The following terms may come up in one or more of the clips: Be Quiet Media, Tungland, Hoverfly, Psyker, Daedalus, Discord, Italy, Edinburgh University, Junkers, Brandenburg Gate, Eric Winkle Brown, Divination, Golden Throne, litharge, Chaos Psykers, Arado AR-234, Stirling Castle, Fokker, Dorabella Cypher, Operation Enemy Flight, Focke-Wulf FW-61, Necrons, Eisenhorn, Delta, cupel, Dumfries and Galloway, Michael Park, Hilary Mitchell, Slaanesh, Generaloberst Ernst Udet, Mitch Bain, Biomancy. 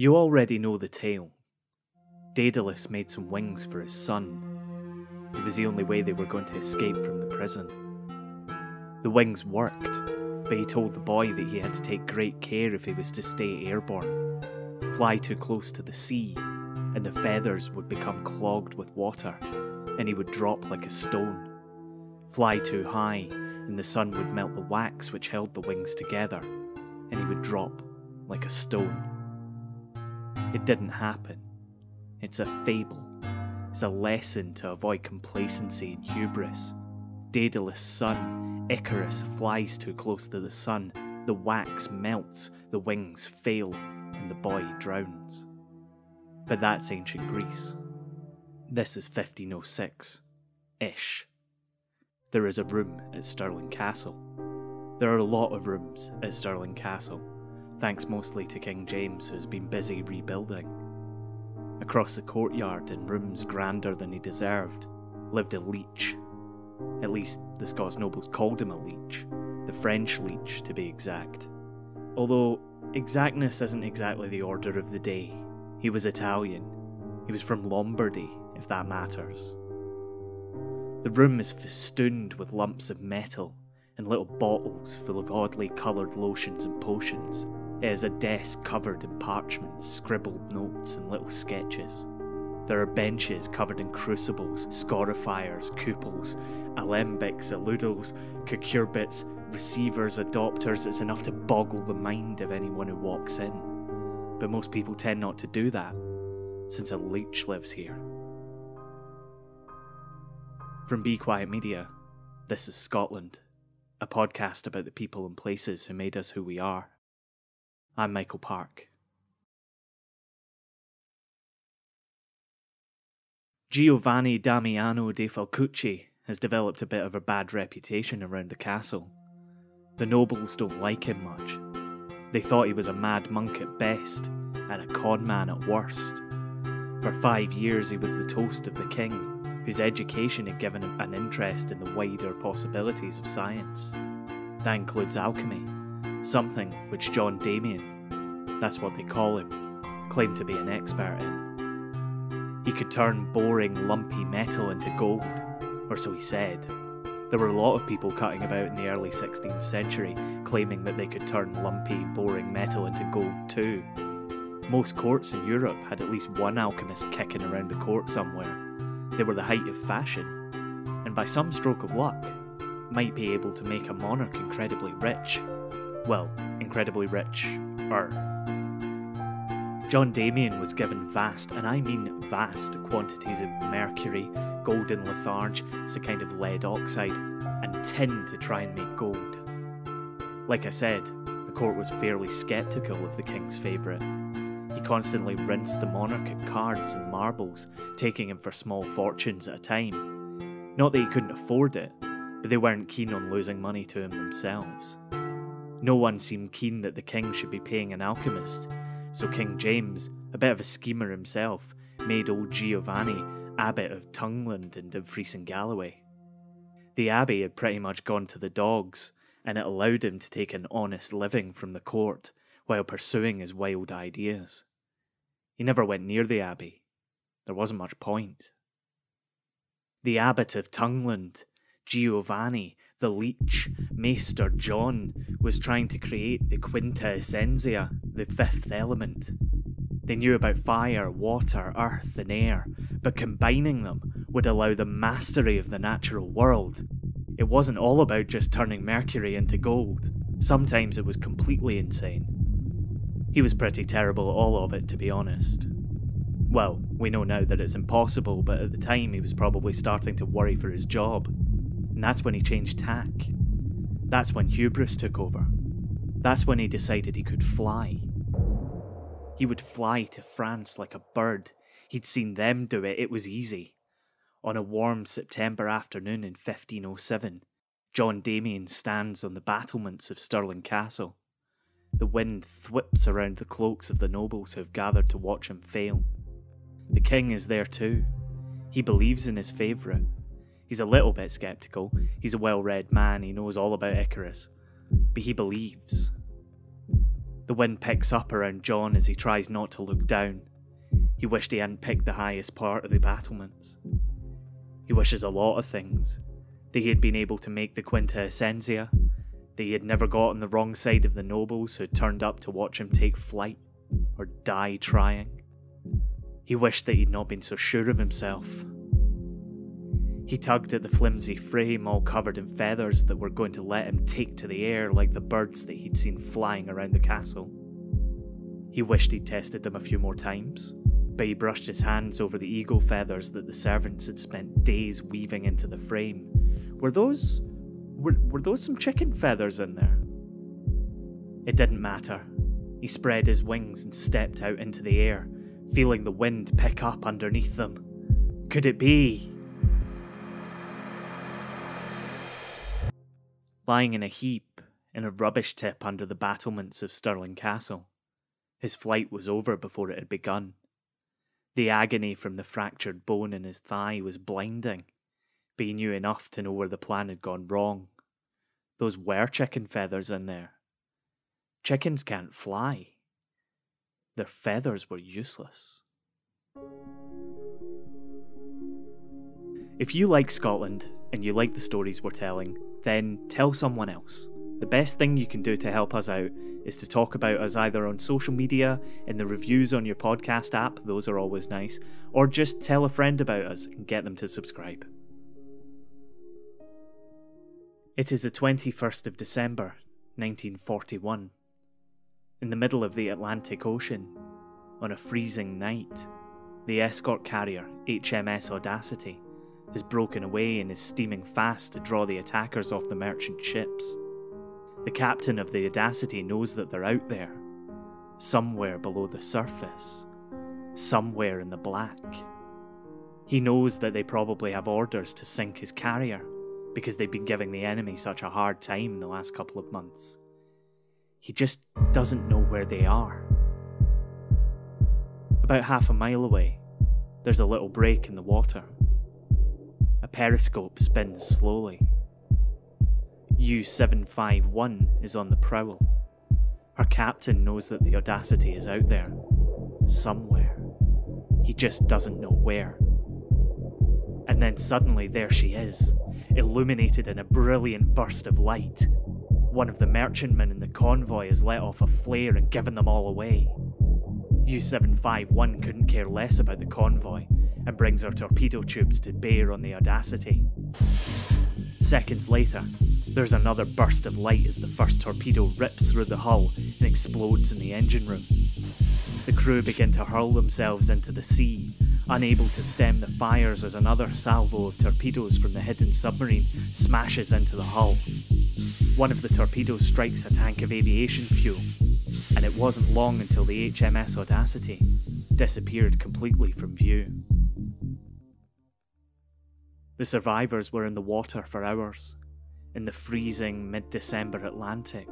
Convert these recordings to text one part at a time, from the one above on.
You already know the tale. Daedalus made some wings for his son. It was the only way they were going to escape from the prison. The wings worked, but he told the boy that he had to take great care if he was to stay airborne, fly too close to the sea, and the feathers would become clogged with water, and he would drop like a stone. Fly too high, and the sun would melt the wax which held the wings together, and he would drop like a stone. It didn't happen. It's a fable. It's a lesson to avoid complacency and hubris. Daedalus' son, Icarus, flies too close to the sun, the wax melts, the wings fail, and the boy drowns. But that's ancient Greece. This is 1506-ish. There is a room at Stirling Castle. There are a lot of rooms at Stirling Castle, thanks mostly to King James, who's been busy rebuilding. Across the courtyard, in rooms grander than he deserved, lived a leech. At least, the Scots nobles called him a leech, the French leech to be exact. Although, exactness isn't exactly the order of the day. He was Italian. He was from Lombardy, if that matters. The room is festooned with lumps of metal and little bottles full of oddly coloured lotions and potions. It is a desk covered in parchment, scribbled notes and little sketches. There are benches covered in crucibles, scorifiers, cupels, alembics, eludals, cucurbits, receivers, adopters. It's enough to boggle the mind of anyone who walks in. But most people tend not to do that, since a leech lives here. From Be Quiet Media, this is Scotland, a podcast about the people and places who made us who we are. I'm Michael Park. Giovanni Damiano de Falcucci has developed a bit of a bad reputation around the castle. The nobles don't like him much. They thought he was a mad monk at best, and a con man at worst. For 5 years he was the toast of the king, whose education had given him an interest in the wider possibilities of science. That includes alchemy, something which John Damien, that's what they call him, claimed to be an expert in. He could turn boring, lumpy metal into gold, or so he said. There were a lot of people cutting about in the early 16th century, claiming that they could turn lumpy, boring metal into gold too. Most courts in Europe had at least one alchemist kicking around the court somewhere. They were the height of fashion, and by some stroke of luck, might be able to make a monarch incredibly rich. Well, incredibly rich-er. John Damien was given vast, and I mean vast, quantities of mercury, golden litharge, it's a kind of lead oxide, and tin to try and make gold. Like I said, the court was fairly sceptical of the king's favourite. He constantly rinsed the monarch at cards and marbles, taking him for small fortunes at a time. Not that he couldn't afford it, but they weren't keen on losing money to him themselves. No one seemed keen that the king should be paying an alchemist, so King James, a bit of a schemer himself, made old Giovanni abbot of Tungland and Dumfries and Galloway. The abbey had pretty much gone to the dogs, and it allowed him to take an honest living from the court while pursuing his wild ideas. He never went near the abbey. There wasn't much point. The abbot of Tungland, Giovanni, the leech, Maester John, was trying to create the Quinta Essentia, the fifth element. They knew about fire, water, earth and air, but combining them would allow the mastery of the natural world. It wasn't all about just turning mercury into gold. Sometimes it was completely insane. He was pretty terrible at all of it, to be honest. Well, we know now that it's impossible, but at the time he was probably starting to worry for his job. And that's when he changed tack. That's when hubris took over. That's when he decided he could fly. He would fly to France like a bird. He'd seen them do it, it was easy. On a warm September afternoon in 1507, John Damien stands on the battlements of Stirling Castle. The wind thwips around the cloaks of the nobles who have gathered to watch him fail. The king is there too. He believes in his favourite. He's a little bit sceptical, he's a well-read man, he knows all about Icarus, but he believes. The wind picks up around John as he tries not to look down. He wished he hadn't picked the highest part of the battlements. He wishes a lot of things. That he had been able to make the Quinta Essentia, that he had never got on the wrong side of the nobles who had turned up to watch him take flight, or die trying. He wished that he'd not been so sure of himself. He tugged at the flimsy frame all covered in feathers that were going to let him take to the air like the birds that he'd seen flying around the castle. He wished he'd tested them a few more times, but he brushed his hands over the eagle feathers that the servants had spent days weaving into the frame. Were those some chicken feathers in there? It didn't matter. He spread his wings and stepped out into the air, feeling the wind pick up underneath them. Could it be? Lying in a heap, in a rubbish tip under the battlements of Stirling Castle. His flight was over before it had begun. The agony from the fractured bone in his thigh was blinding. But he knew enough to know where the plan had gone wrong. Those were chicken feathers in there. Chickens can't fly. Their feathers were useless. If you like Scotland, and you like the stories we're telling, then tell someone else. The best thing you can do to help us out is to talk about us either on social media, in the reviews on your podcast app, those are always nice, or just tell a friend about us and get them to subscribe. It is the 21st of December, 1941. In the middle of the Atlantic Ocean, on a freezing night, the escort carrier HMS Audacity has broken away and is steaming fast to draw the attackers off the merchant ships. The captain of the Audacity knows that they're out there, somewhere below the surface, somewhere in the black. He knows that they probably have orders to sink his carrier, because they've been giving the enemy such a hard time the last couple of months. He just doesn't know where they are. About half a mile away, there's a little break in the water. A periscope spins slowly. U-751 is on the prowl. Her captain knows that the Audacity is out there, somewhere. He just doesn't know where. And then suddenly there she is, illuminated in a brilliant burst of light. One of the merchantmen in the convoy has let off a flare and given them all away. U-751 couldn't care less about the convoy and brings her torpedo tubes to bear on the Audacity. Seconds later, there's another burst of light as the first torpedo rips through the hull and explodes in the engine room. The crew begin to hurl themselves into the sea, unable to stem the fires as another salvo of torpedoes from the hidden submarine smashes into the hull. One of the torpedoes strikes a tank of aviation fuel, and it wasn't long until the HMS Audacity disappeared completely from view. The survivors were in the water for hours, in the freezing mid-December Atlantic.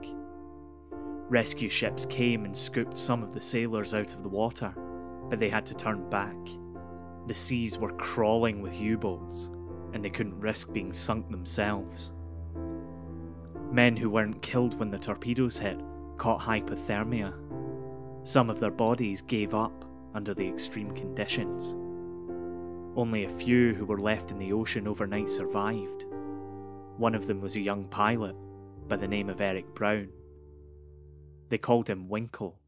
Rescue ships came and scooped some of the sailors out of the water, but they had to turn back. The seas were crawling with U-boats, and they couldn't risk being sunk themselves. Men who weren't killed when the torpedoes hit caught hypothermia. Some of their bodies gave up under the extreme conditions. Only a few who were left in the ocean overnight survived. One of them was a young pilot by the name of Eric Brown. They called him Winkle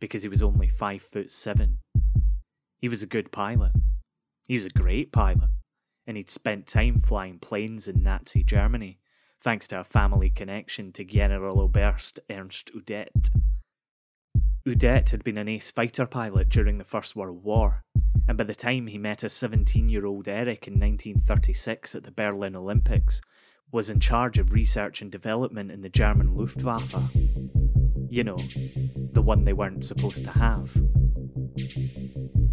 because he was only 5'7". He was a good pilot. He was a great pilot, and he'd spent time flying planes in Nazi Germany, thanks to a family connection to Generaloberst Ernst Udet. Udet had been an ace fighter pilot during the First World War, and by the time he met a 17-year-old Eric in 1936 at the Berlin Olympics, was in charge of research and development in the German Luftwaffe. You know, the one they weren't supposed to have.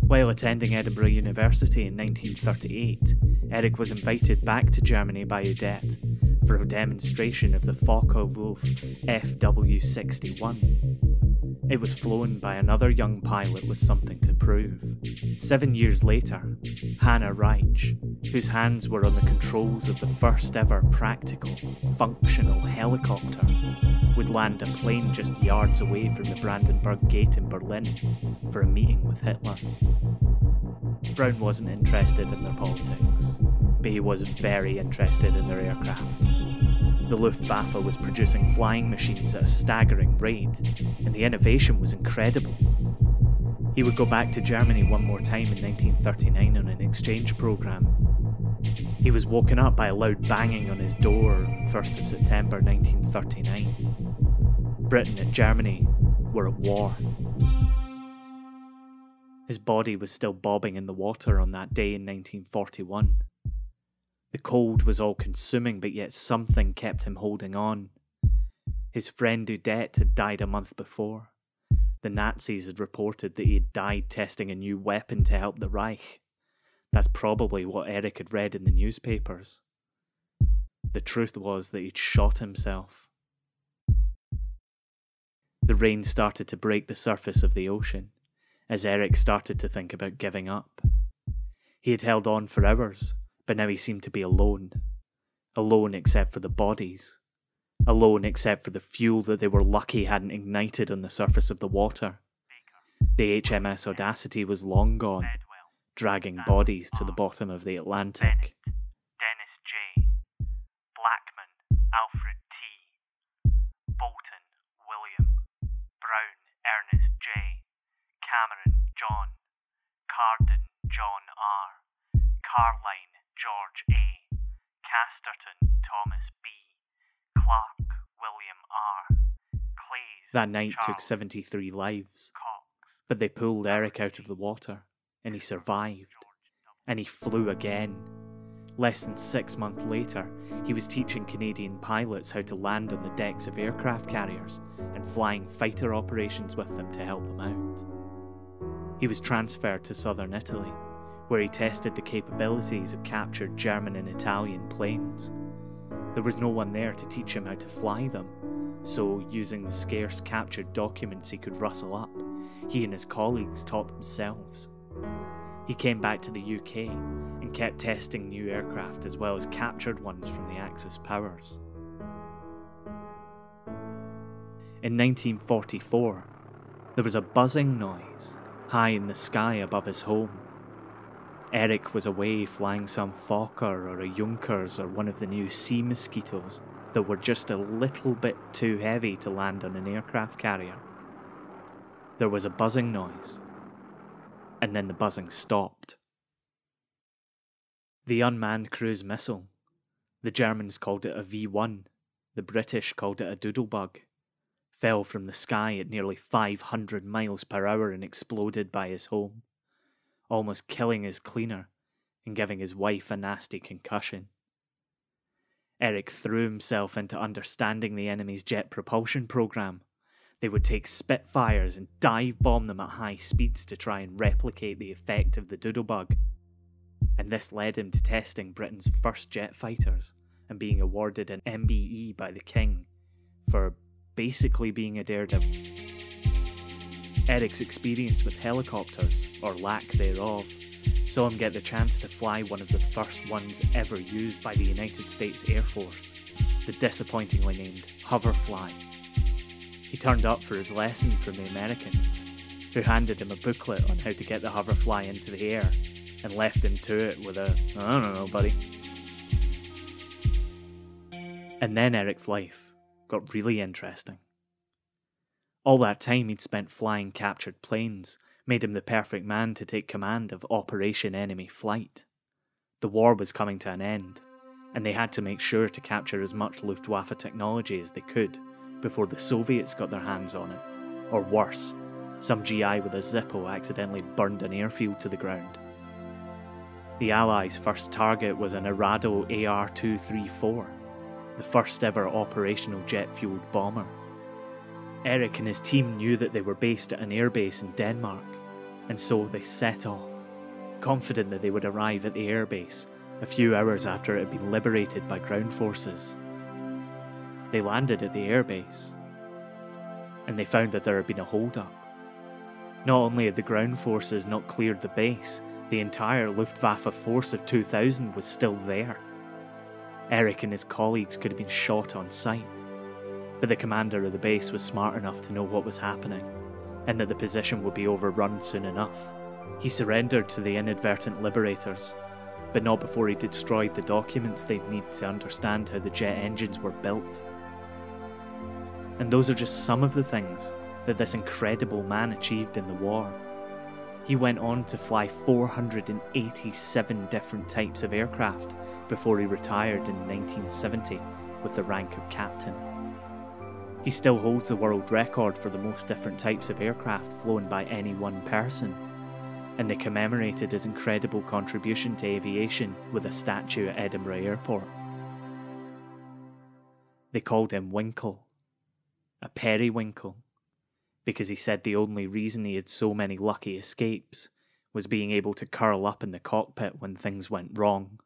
While attending Edinburgh University in 1938, Eric was invited back to Germany by Udet for a demonstration of the Focke-Wulf FW-61. It was flown by another young pilot with something to prove. 7 years later, Hanna Reitsch, whose hands were on the controls of the first ever practical, functional helicopter, would land a plane just yards away from the Brandenburg Gate in Berlin for a meeting with Hitler. Brown wasn't interested in their politics. Bay was very interested in their aircraft. The Luftwaffe was producing flying machines at a staggering rate, and the innovation was incredible. He would go back to Germany one more time in 1939 on an exchange programme. He was woken up by a loud banging on his door on 1st of September 1939. Britain and Germany were at war. His body was still bobbing in the water on that day in 1941. The cold was all-consuming, but yet something kept him holding on. His friend Udet had died a month before. The Nazis had reported that he had died testing a new weapon to help the Reich. That's probably what Eric had read in the newspapers. The truth was that he'd shot himself. The rain started to break the surface of the ocean, as Eric started to think about giving up. He had held on for hours, but now he seemed to be alone. Alone except for the bodies. Alone except for the fuel that they were lucky hadn't ignited on the surface of the water. The HMS Audacity was long gone, dragging bodies to the bottom of the Atlantic. Carline, George A. Casterton, Thomas B. Clark, William R. Clays. That night Charles took 73 lives, Cox, but they pulled Eric out of the water, and he survived, and he flew again. Less than 6 months later, he was teaching Canadian pilots how to land on the decks of aircraft carriers and flying fighter operations with them to help them out. He was transferred to southern Italy, where he tested the capabilities of captured German and Italian planes. There was no one there to teach him how to fly them, so using the scarce captured documents he could rustle up, he and his colleagues taught themselves. He came back to the UK and kept testing new aircraft as well as captured ones from the Axis powers. In 1944, there was a buzzing noise high in the sky above his home. Eric was away flying some Fokker or a Junkers or one of the new Sea Mosquitoes that were just a little bit too heavy to land on an aircraft carrier. There was a buzzing noise, and then the buzzing stopped. The unmanned cruise missile. The Germans called it a V1, the British called it a doodlebug. Fell from the sky at nearly 500 miles per hour and exploded by his home, almost killing his cleaner and giving his wife a nasty concussion. Eric threw himself into understanding the enemy's jet propulsion program. They would take Spitfires and dive bomb them at high speeds to try and replicate the effect of the doodlebug. And this led him to testing Britain's first jet fighters and being awarded an MBE by the King for basically being a daredevil. Eric's experience with helicopters, or lack thereof, saw him get the chance to fly one of the first ones ever used by the United States Air Force, the disappointingly named Hoverfly. He turned up for his lesson from the Americans, who handed him a booklet on how to get the Hoverfly into the air, and left him to it with a, "I don't know, buddy." And then Eric's life got really interesting. All that time he'd spent flying captured planes made him the perfect man to take command of Operation Enemy Flight. The war was coming to an end, and they had to make sure to capture as much Luftwaffe technology as they could before the Soviets got their hands on it, or worse, some GI with a Zippo accidentally burned an airfield to the ground. The Allies' first target was an Arado AR-234, the first ever operational jet-fueled bomber. Eric and his team knew that they were based at an airbase in Denmark, and so they set off, confident that they would arrive at the airbase a few hours after it had been liberated by ground forces. They landed at the airbase, and they found that there had been a hold-up. Not only had the ground forces not cleared the base, the entire Luftwaffe force of 2,000 was still there. Eric and his colleagues could have been shot on sight. but the commander of the base was smart enough to know what was happening, and that the position would be overrun soon enough. He surrendered to the inadvertent liberators, but not before he destroyed the documents they'd need to understand how the jet engines were built. And those are just some of the things that this incredible man achieved in the war. He went on to fly 487 different types of aircraft before he retired in 1970 with the rank of captain. He still holds the world record for the most different types of aircraft flown by any one person, and they commemorated his incredible contribution to aviation with a statue at Edinburgh Airport. They called him Winkle, a periwinkle, because he said the only reason he had so many lucky escapes was being able to curl up in the cockpit when things went wrong.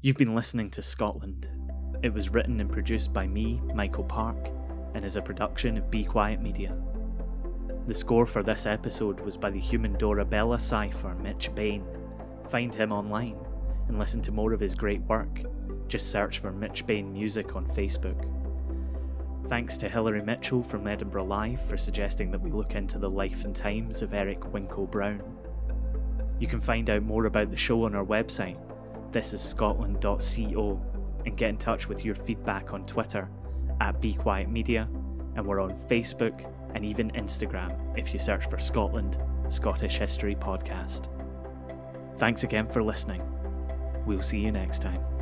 You've been listening to Scotland. It was written and produced by me, Michael Park, and is a production of Be Quiet Media. The score for this episode was by the human Dorabella Cypher, Mitch Bain. Find him online and listen to more of his great work. Just search for Mitch Bain Music on Facebook. Thanks to Hilary Mitchell from Edinburgh Live for suggesting that we look into the life and times of Eric Winkle Brown. You can find out more about the show on our website, ThisIsScotland.co, and get in touch with your feedback on Twitter, @BeQuietMedia, and we're on Facebook and even Instagram if you search for Scotland, Scottish History Podcast. Thanks again for listening. We'll see you next time.